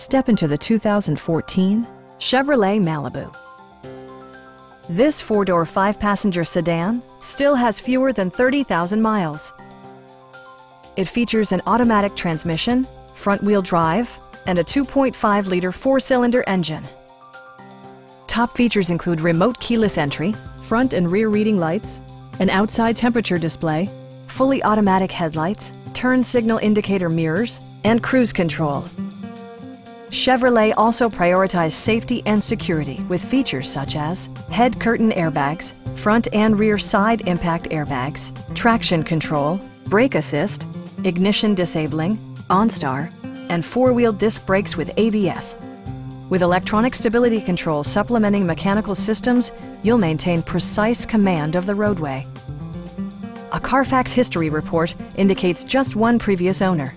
Step into the 2014 Chevrolet Malibu. This four-door, five-passenger sedan still has fewer than 30,000 miles. It features an automatic transmission, front-wheel drive, and a 2.5-liter four-cylinder engine. Top features include remote keyless entry, front and rear reading lights, an outside temperature display, fully automatic headlights, turn signal indicator mirrors, and cruise control. Chevrolet also prioritized safety and security with features such as head curtain airbags, front and rear side impact airbags, traction control, brake assist, ignition disabling, OnStar, and four-wheel disc brakes with ABS. With electronic stability control supplementing mechanical systems, you'll maintain precise command of the roadway. A Carfax history report indicates just one previous owner.